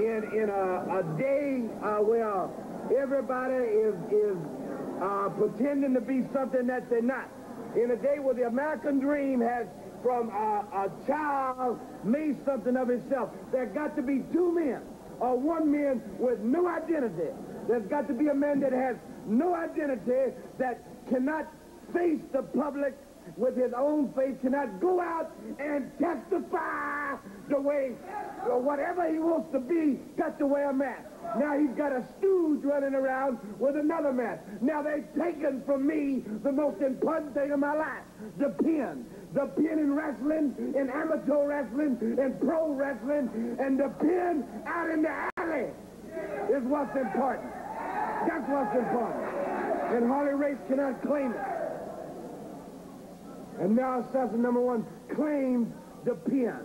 in a day where everybody is pretending to be something that they're not. In a day where the American dream has, from a child, made something of itself. There got to be two men, or one man with no identity. There's got to be a man that has no identity, that cannot face the public with his own face, cannot go out and testify the way, or whatever he wants to be, got to wear a mask. Now he's got a stooge running around with another mask. Now they've taken from me the most important thing of my life, the pen. The pen in wrestling, in amateur wrestling, in pro wrestling, and the pen out in the alley is what's important. That's what's important. And Harley Race cannot claim it. And now Assassin number one claims the pen.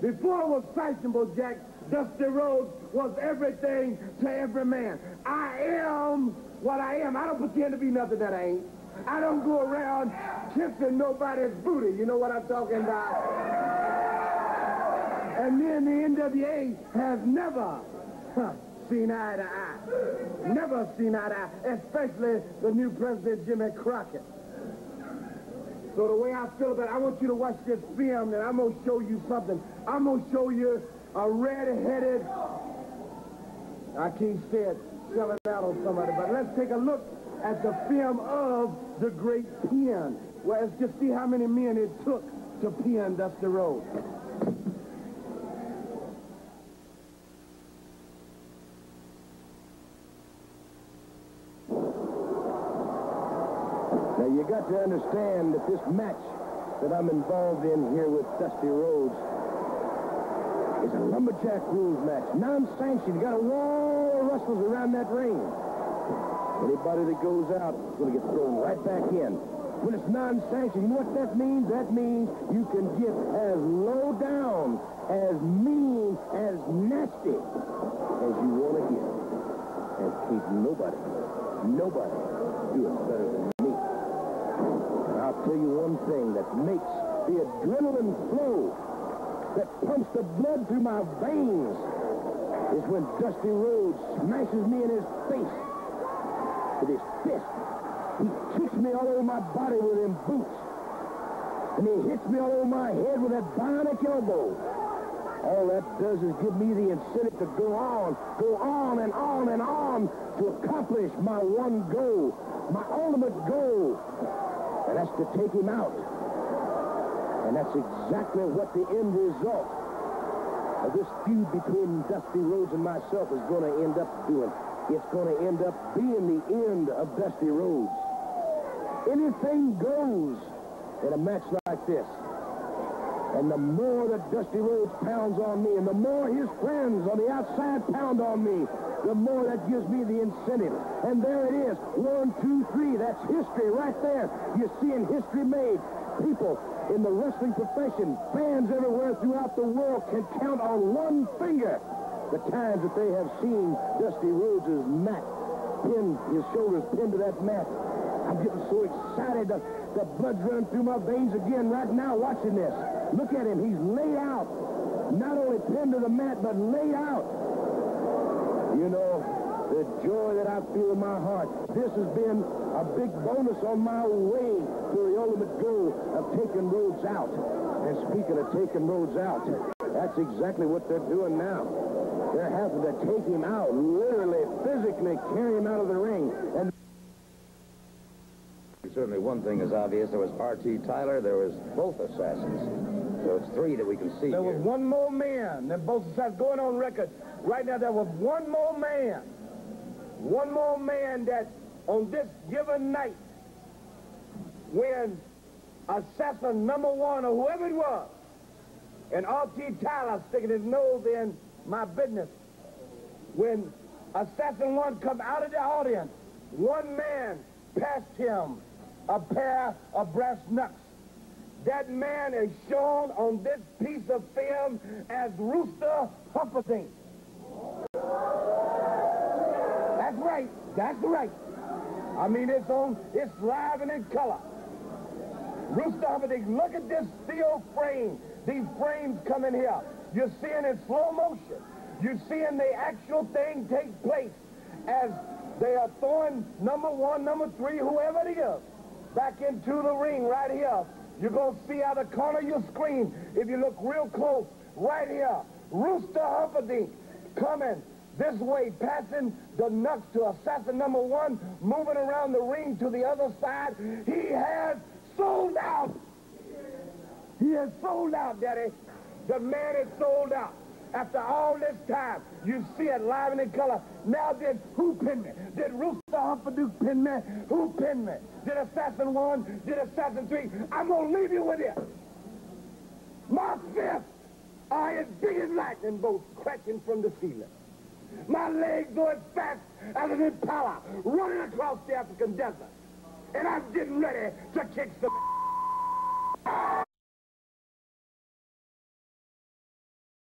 Before it was fashionable, Jack Dusty Rhodes was everything to every man. I am what I am. I don't pretend to be nothing that I ain't. I don't go around kissing nobody's booty. You know what I'm talking about? And me and the N.W.A. has never seen eye to eye. Never seen eye to eye, especially the new president, Jimmy Crockett. So the way I feel about it, I want you to watch this film, and I'm going to show you something. I'm going to show you a red-headed, I can't say it, selling out on somebody, but let's take a look at the film of the great pen. Well, let's just see how many men it took to pen Dusty Rhodes. Now, you got to understand that this match that I'm involved in here with Dusty Rhodes is a lumberjack rules match, non-sanctioned. You got a wall of wrestlers around that ring. Anybody that goes out is going to get thrown right back in. When it's non-sanctioned, you know what that means? That means you can get as low down, as mean, as nasty as you want to get. And keep nobody doing better than me. And I'll tell you one thing that makes the adrenaline flow, that pumps the blood through my veins, is when Dusty Rhodes smashes me in his face with his fist. He kicks me all over my body with them boots. And he hits me all over my head with that bionic elbow. All that does is give me the incentive to go on and on to accomplish my one goal, my ultimate goal. And that's to take him out. And that's exactly what the end result of this feud between Dusty Rhodes and myself is going to end up doing. It's going to end up being the end of Dusty Rhodes. Anything goes in a match like this. And the more that Dusty Rhodes pounds on me, and the more his friends on the outside pound on me, the more that gives me the incentive. And there it is. 1, 2, 3. That's history right there. You're seeing history made. People in the wrestling profession, fans everywhere throughout the world, can count on one finger the times that they have seen Dusty Rhodes' mat, pin, his shoulders pinned to that mat. I'm getting so excited, the blood's running through my veins again right now watching this. Look at him, he's laid out. Not only pinned to the mat, but laid out. You know, the joy that I feel in my heart. This has been a big bonus on my way to the ultimate goal of taking Rhodes out. And speaking of taking Rhodes out, that's exactly what they're doing now. They're having to take him out, literally, physically carry him out of the ring. And certainly one thing is obvious. There was R.T. Tyler. There was both assassins. So it's three that we can see here. There was one more man. They're both assassins going on record. Right now, there was one more man. One more man that on this given night, when assassin number one, or whoever it was, and R.T. Tyler sticking his nose in my business, when assassin one come out of the audience, one man passed him a pair of brass knucks. That man is shown on this piece of film as Rooster Humperdink. That's right. That's right. I mean, it's on. It's live and in color. Rooster Humperdink. Look at this steel frame. These frames come in here. You're seeing in slow motion. You're seeing the actual thing take place as they are throwing number one, number three, whoever it is, back into the ring right here. You're going to see out of the corner of your screen, if you look real close, right here, Rooster Humperdink coming this way, passing the nuts to assassin number one, moving around the ring to the other side. He has sold out. He has sold out, Daddy. The man is sold out. After all this time, you see it live and in color. Now, did who pin me? Did Rooster Humperdink pin me? Who pinned me? Did Assassin 1? Did Assassin 3? I'm going to leave you with it. My fists are as big as lightning bolts cracking from the ceiling. My legs are as fast as an impala running across the African desert. And I'm getting ready to kick some